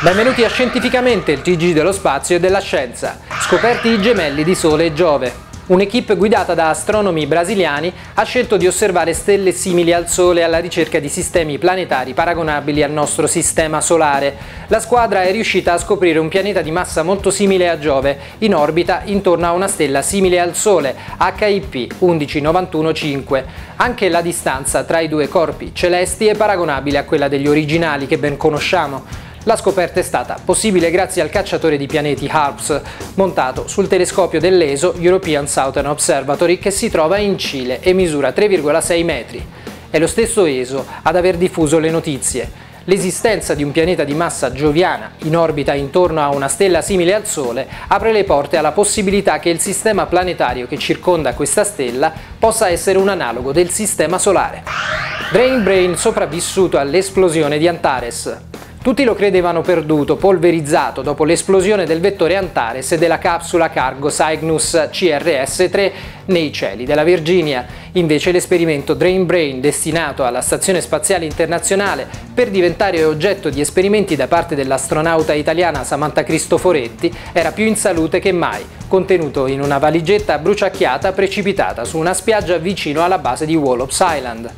Benvenuti a Scientificamente, il TG dello spazio e della scienza. Scoperti i gemelli di Sole e Giove. Un'equipe guidata da astronomi brasiliani ha scelto di osservare stelle simili al Sole alla ricerca di sistemi planetari paragonabili al nostro sistema solare. La squadra è riuscita a scoprire un pianeta di massa molto simile a Giove, in orbita intorno a una stella simile al Sole, HIP 11915. Anche la distanza tra i due corpi celesti è paragonabile a quella degli originali che ben conosciamo. La scoperta è stata possibile grazie al cacciatore di pianeti HARPS, montato sul telescopio dell'ESO European Southern Observatory che si trova in Cile e misura 3,6 metri. È lo stesso ESO ad aver diffuso le notizie. L'esistenza di un pianeta di massa gioviana in orbita intorno a una stella simile al Sole apre le porte alla possibilità che il sistema planetario che circonda questa stella possa essere un analogo del sistema solare. Drain Brain sopravvissuto all'esplosione di Antares. Tutti lo credevano perduto, polverizzato dopo l'esplosione del vettore Antares e della capsula Cargo Cygnus CRS-3 nei cieli della Virginia. Invece l'esperimento Drain Brain, destinato alla Stazione Spaziale Internazionale per diventare oggetto di esperimenti da parte dell'astronauta italiana Samantha Cristoforetti, era più in salute che mai, contenuto in una valigetta bruciacchiata precipitata su una spiaggia vicino alla base di Wallops Island.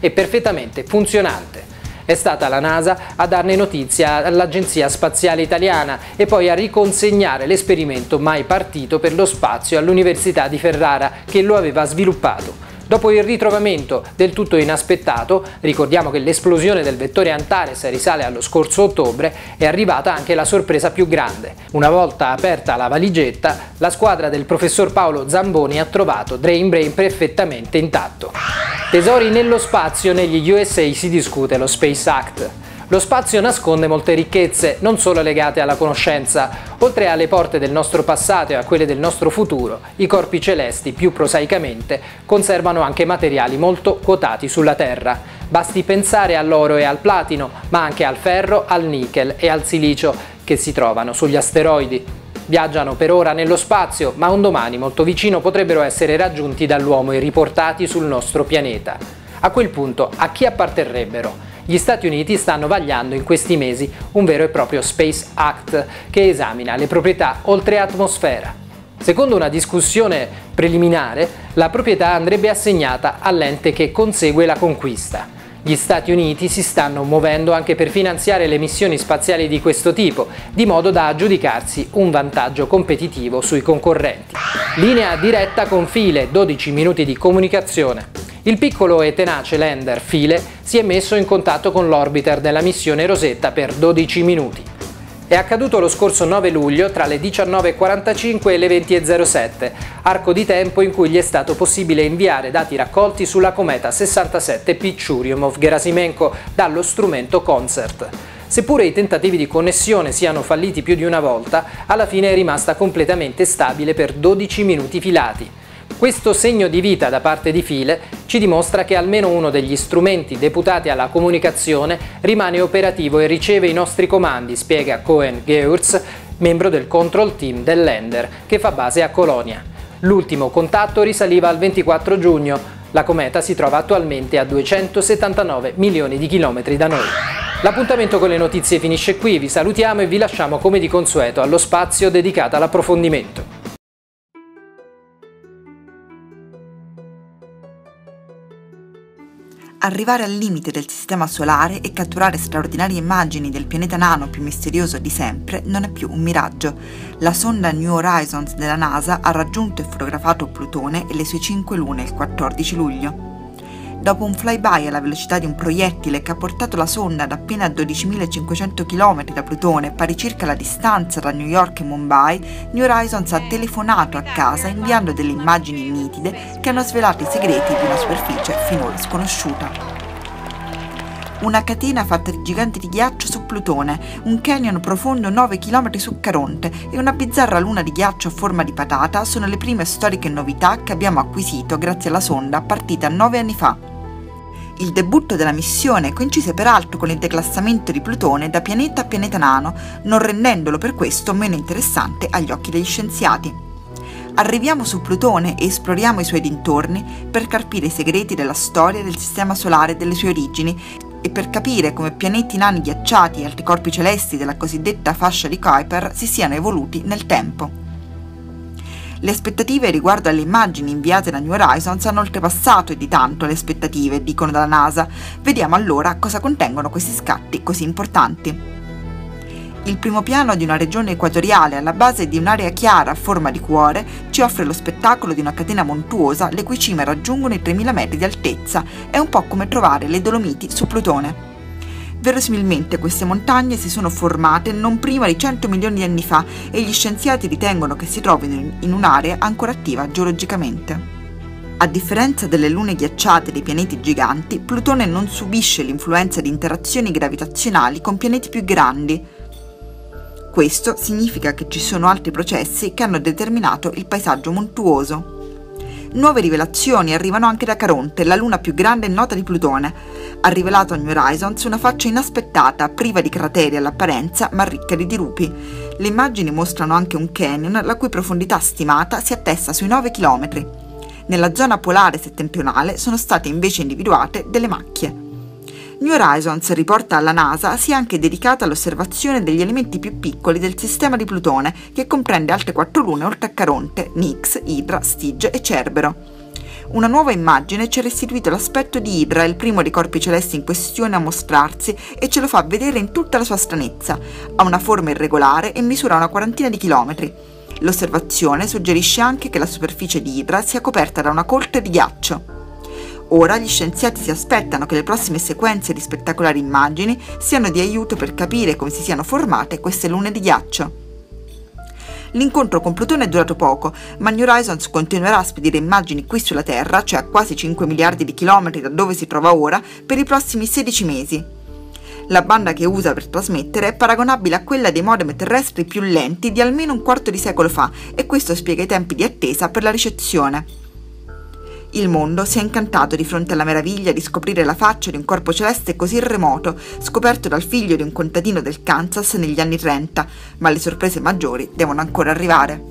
È perfettamente funzionante. È stata la NASA a darne notizia all'Agenzia Spaziale Italiana e poi a riconsegnare l'esperimento mai partito per lo spazio all'Università di Ferrara che lo aveva sviluppato. Dopo il ritrovamento del tutto inaspettato, ricordiamo che l'esplosione del vettore Antares risale allo scorso ottobre, è arrivata anche la sorpresa più grande. Una volta aperta la valigetta, la squadra del professor Paolo Zamboni ha trovato Drain Brain perfettamente intatto. Tesori nello spazio, negli USA si discute lo Space Act. Lo spazio nasconde molte ricchezze, non solo legate alla conoscenza. Oltre alle porte del nostro passato e a quelle del nostro futuro, i corpi celesti, più prosaicamente, conservano anche materiali molto quotati sulla Terra. Basti pensare all'oro e al platino, ma anche al ferro, al nichel e al silicio, che si trovano sugli asteroidi. Viaggiano per ora nello spazio, ma un domani molto vicino potrebbero essere raggiunti dall'uomo e riportati sul nostro pianeta. A quel punto, a chi apparterrebbero? Gli Stati Uniti stanno vagliando in questi mesi un vero e proprio Space Act che esamina le proprietà oltre atmosfera. Secondo una discussione preliminare, la proprietà andrebbe assegnata all'ente che consegue la conquista. Gli Stati Uniti si stanno muovendo anche per finanziare le missioni spaziali di questo tipo, di modo da aggiudicarsi un vantaggio competitivo sui concorrenti. Linea diretta con Philae, 12 minuti di comunicazione. Il piccolo e tenace lander Philae si è messo in contatto con l'orbiter della missione Rosetta per 12 minuti. È accaduto lo scorso 9 luglio tra le 19:45 e le 20:07, arco di tempo in cui gli è stato possibile inviare dati raccolti sulla cometa 67P Churyumov-Gerasimenko dallo strumento Consert. Seppure i tentativi di connessione siano falliti più di una volta, alla fine è rimasta completamente stabile per 12 minuti filati. Questo segno di vita da parte di Philae ci dimostra che almeno uno degli strumenti deputati alla comunicazione rimane operativo e riceve i nostri comandi, spiega Cohen Geurz, membro del control team del lander, che fa base a Colonia. L'ultimo contatto risaliva al 24 giugno. La cometa si trova attualmente a 279 milioni di chilometri da noi. L'appuntamento con le notizie finisce qui, vi salutiamo e vi lasciamo come di consueto allo spazio dedicato all'approfondimento. Arrivare al limite del sistema solare e catturare straordinarie immagini del pianeta nano più misterioso di sempre non è più un miraggio. La sonda New Horizons della NASA ha raggiunto e fotografato Plutone e le sue 5 lune il 14 luglio. Dopo un flyby alla velocità di un proiettile che ha portato la sonda ad appena 12.500 km da Plutone, pari circa la distanza tra New York e Mumbai, New Horizons ha telefonato a casa inviando delle immagini nitide che hanno svelato i segreti di una superficie finora sconosciuta. Una catena fatta di giganti di ghiaccio su Plutone, un canyon profondo 9 km su Caronte e una bizzarra luna di ghiaccio a forma di patata sono le prime storiche novità che abbiamo acquisito grazie alla sonda partita 9 anni fa. Il debutto della missione coincise peraltro con il declassamento di Plutone da pianeta a pianeta nano, non rendendolo per questo meno interessante agli occhi degli scienziati. Arriviamo su Plutone e esploriamo i suoi dintorni per carpire i segreti della storia del sistema solare e delle sue origini, e per capire come pianeti nani ghiacciati e altri corpi celesti della cosiddetta fascia di Kuiper si siano evoluti nel tempo. Le aspettative riguardo alle immagini inviate da New Horizons hanno oltrepassato e di tanto le aspettative, dicono dalla NASA. Vediamo allora cosa contengono questi scatti così importanti. Il primo piano di una regione equatoriale alla base di un'area chiara a forma di cuore ci offre lo spettacolo di una catena montuosa le cui cime raggiungono i 3000 metri di altezza. È un po' come trovare le Dolomiti su Plutone. Verosimilmente queste montagne si sono formate non prima di 100 milioni di anni fa e gli scienziati ritengono che si trovino in un'area ancora attiva geologicamente. A differenza delle lune ghiacciate dei pianeti giganti, Plutone non subisce l'influenza di interazioni gravitazionali con pianeti più grandi. Questo significa che ci sono altri processi che hanno determinato il paesaggio montuoso. Nuove rivelazioni arrivano anche da Caronte, la luna più grande e nota di Plutone. Ha rivelato a New Horizons una faccia inaspettata, priva di crateri all'apparenza, ma ricca di dirupi. Le immagini mostrano anche un canyon, la cui profondità stimata si attesta sui 9 km. Nella zona polare settentrionale sono state invece individuate delle macchie. New Horizons, riporta alla NASA, si è anche dedicata all'osservazione degli elementi più piccoli del sistema di Plutone, che comprende altre 4 lune oltre a Caronte, Nix, Hydra, Stige e Cerbero. Una nuova immagine ci ha restituito l'aspetto di Hydra, il primo dei corpi celesti in questione a mostrarsi, e ce lo fa vedere in tutta la sua stranezza. Ha una forma irregolare e misura una quarantina di chilometri. L'osservazione suggerisce anche che la superficie di Hydra sia coperta da una corte di ghiaccio. Ora gli scienziati si aspettano che le prossime sequenze di spettacolari immagini siano di aiuto per capire come si siano formate queste lune di ghiaccio. L'incontro con Plutone è durato poco, ma New Horizons continuerà a spedire immagini qui sulla Terra, cioè a quasi 5 miliardi di chilometri da dove si trova ora, per i prossimi 16 mesi. La banda che usa per trasmettere è paragonabile a quella dei modem terrestri più lenti di almeno un quarto di secolo fa, e questo spiega i tempi di attesa per la ricezione. Il mondo si è incantato di fronte alla meraviglia di scoprire la faccia di un corpo celeste così remoto, scoperto dal figlio di un contadino del Kansas negli anni 30, ma le sorprese maggiori devono ancora arrivare.